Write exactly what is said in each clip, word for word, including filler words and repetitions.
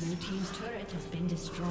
Blue team's turret has been destroyed.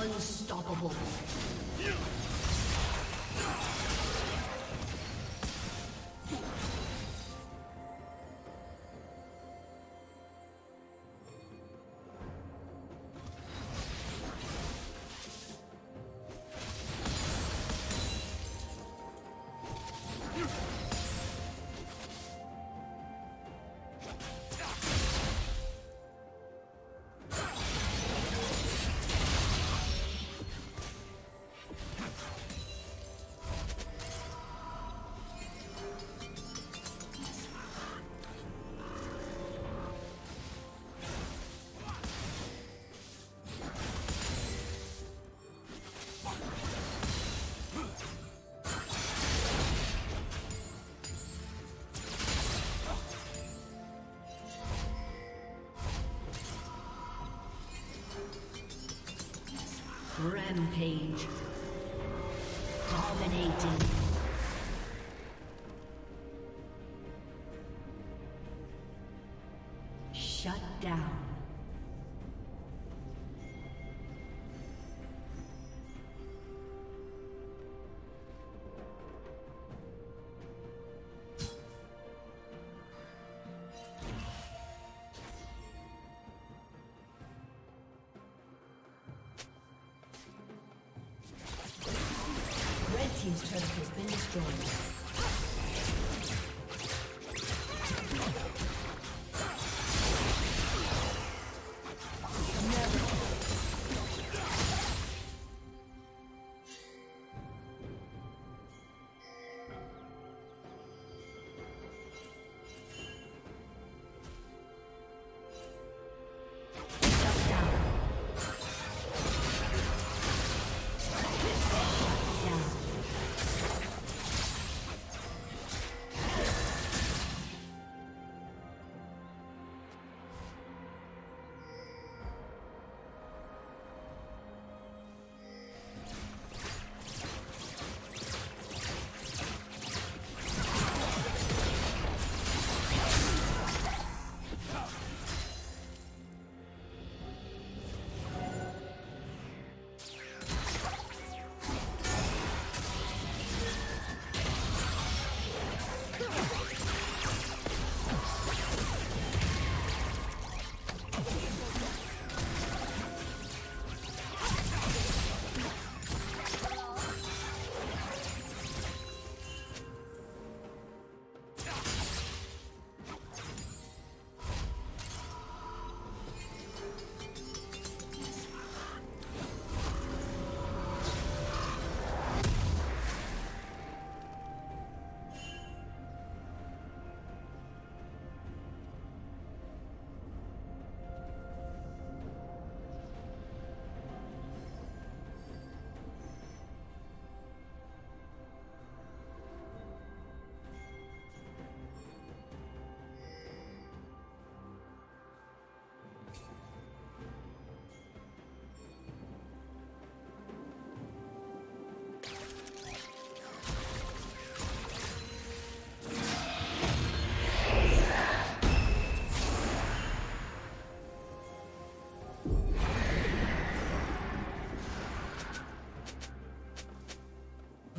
Unstoppable. Rampage. Dominating. Shut down. Team's turret has been destroyed.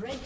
Red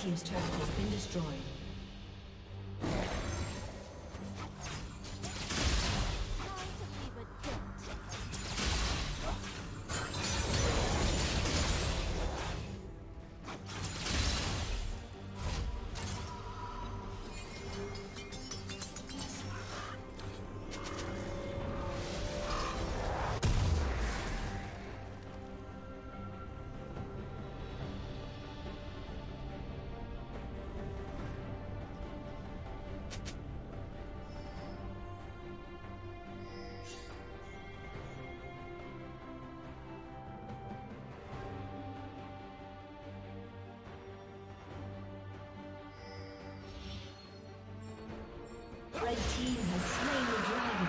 Team's turret has been destroyed. Red team has slain the dragon.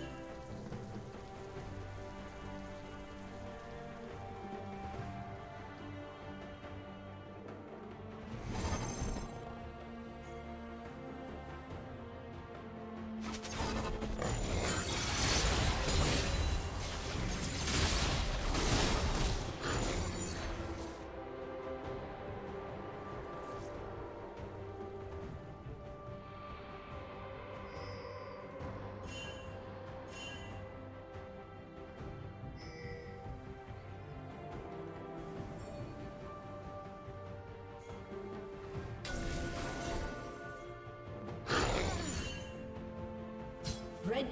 Red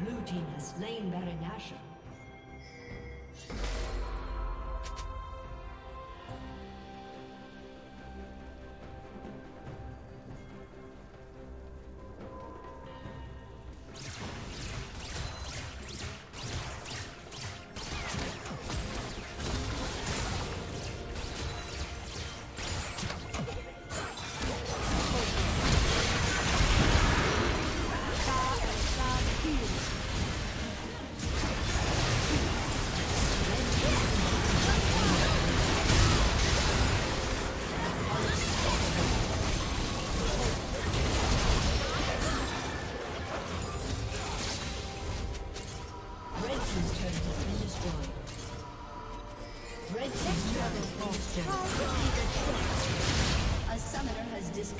Blue team has slain Baron Nashor. Red team's turret has been destroyed. A summoner has disappeared.